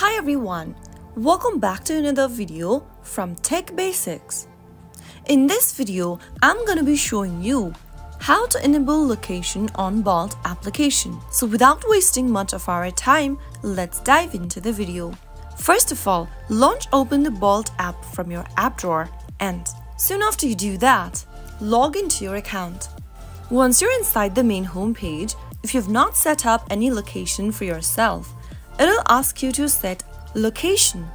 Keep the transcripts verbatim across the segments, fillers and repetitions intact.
Hi everyone, welcome back to another video from TechBasics. In this video, I'm going to be showing you how to enable location on Bolt application. So without wasting much of our time, let's dive into the video. First of all, launch open the Bolt app from your app drawer and soon after you do that, log into your account. Once you're inside the main home page, if you've not set up any location for yourself, it'll ask you to set location.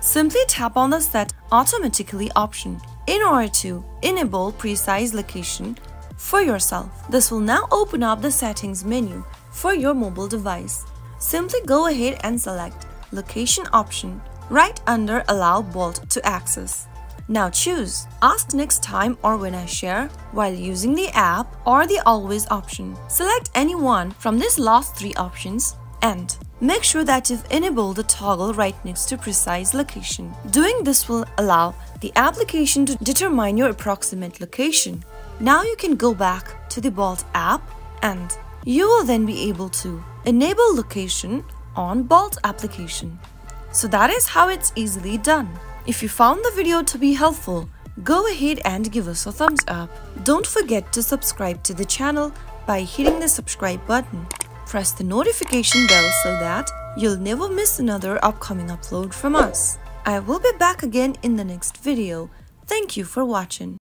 Simply tap on the Set Automatically option in order to enable precise location for yourself. This will now open up the settings menu for your mobile device. Simply go ahead and select Location option right under Allow Bolt to Access. Now choose Ask Next Time or When I Share while using the app or the Always option. Select any one from these last three options and make sure that you've enabled the toggle right next to precise location. Doing this will allow the application to determine your approximate location. Now you can go back to the Bolt app and you will then be able to enable location on Bolt application. So that is how it's easily done. If you found the video to be helpful, go ahead and give us a thumbs up. Don't forget to subscribe to the channel by hitting the subscribe button. Press the notification bell so that you'll never miss another upcoming upload from us. I will be back again in the next video. Thank you for watching.